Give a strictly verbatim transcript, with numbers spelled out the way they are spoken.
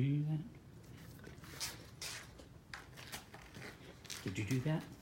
you do that? Did you do that?